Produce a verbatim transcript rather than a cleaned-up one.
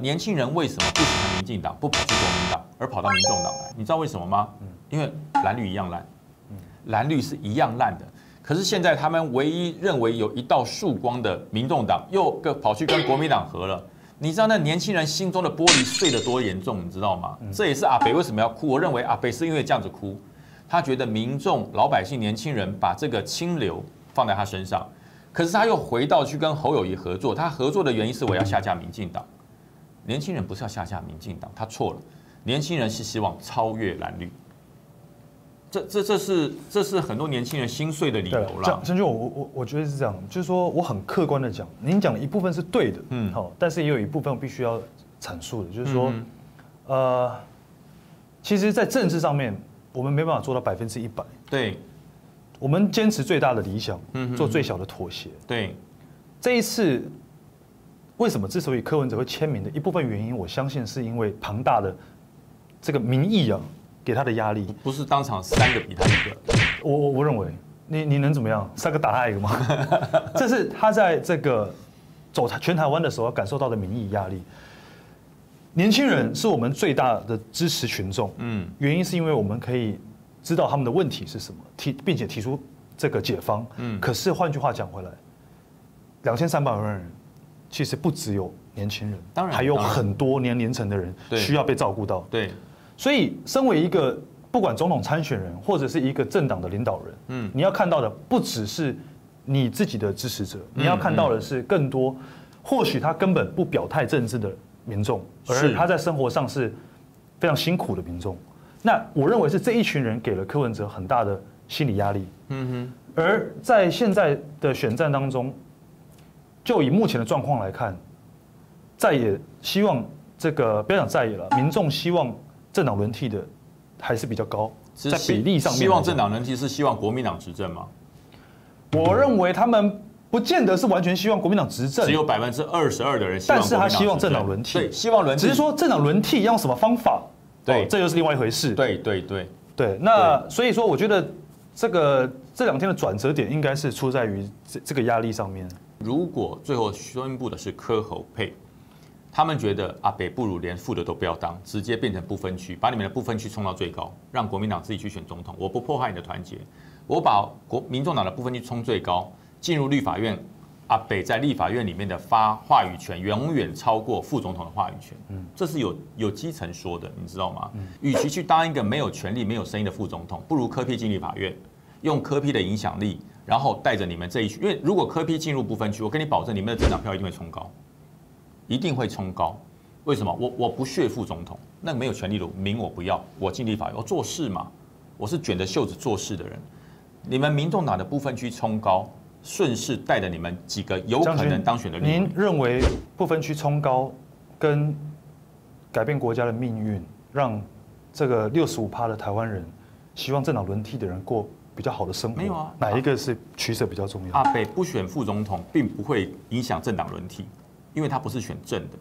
年轻人为什么不喜欢民进党，不跑去国民党，而跑到民众党来？你知道为什么吗？因为蓝绿一样烂，蓝绿是一样烂的。可是现在他们唯一认为有一道曙光的民众党，又跑去跟国民党合了。你知道那年轻人心中的玻璃碎得多严重，你知道吗？这也是阿北为什么要哭。我认为阿北是因为这样子哭，他觉得民众、老百姓、年轻人把这个清流放在他身上。 可是他又回到去跟侯友宜合作，他合作的原因是我要下架民进党。年轻人不是要下架民进党，他错了。年轻人是希望超越蓝绿，这这这是这是很多年轻人心碎的理由啦。郑钧，我我我觉得是这样，就是说我很客观的讲，您讲的一部分是对的，嗯，好，但是也有一部分必须要阐述的，就是说，嗯、呃，其实，在政治上面，我们没办法做到百分之一百，对。 我们坚持最大的理想，做最小的妥协。对，这一次为什么之所以柯文哲会签名的一部分原因，我相信是因为庞大的这个民意啊，给他的压力。不是当场三个比他一个，我我我认为，你你能怎么样？三个打他一个吗？这是他在这个走全台湾的时候感受到的民意压力。年轻人是我们最大的支持群众，嗯，原因是因为我们可以。 知道他们的问题是什么，提并且提出这个解方。嗯，可是换句话讲回来，两千三百万人其实不只有年轻人，当然还有很多年龄层的人需要被照顾到。对，所以身为一个不管总统参选人或者是一个政党的领导人，嗯，你要看到的不只是你自己的支持者，你要看到的是更多或许他根本不表态政治的民众，而他在生活上是非常辛苦的民众。 那我认为是这一群人给了柯文哲很大的心理压力。嗯哼。而在现在的选战当中，就以目前的状况来看，在野希望这个不要讲在野了，民众希望政党轮替的还是比较高，在比例上面。希望政党轮替是希望国民党执政吗？我认为他们不见得是完全希望国民党执政，只有百分之二十二的人，但是他希望政党轮替，希望轮替，只是说政党轮替要用什么方法。 对，这又是另外一回事。对对对对，那所以说，我觉得这个这两天的转折点应该是出在于这这个压力上面。如果最后宣布的是柯侯配，他们觉得阿北不如连副的都不要当，直接变成不分区，把你们的不分区冲到最高，让国民党自己去选总统。我不破坏你的团结，我把国民众党的不分区冲最高，进入立法院，阿北在立法院里面的发话语权永远超过副总统的话语权。嗯，这是有。 有基层说的，你知道吗？与其去当一个没有权力、没有声音的副总统，不如柯 P 进立法院，用柯 P 的影响力，然后带着你们这一群。因为如果柯 P 进入不分区，我跟你保证，你们的政党票一定会冲高，一定会冲高。为什么？我我不屑副总统，那个没有权力的名我不要，我进立法院，我做事嘛，我是卷着袖子做事的人。你们民众党的不分区冲高，顺势带着你们几个有可能当选的立委。您认为不分区冲高跟？ 改变国家的命运，让这个六十五趴的台湾人希望政党轮替的人过比较好的生活。没有啊，哪一个是取舍比较重要？阿北不选副总统，并不会影响政党轮替，因为他不是选正的。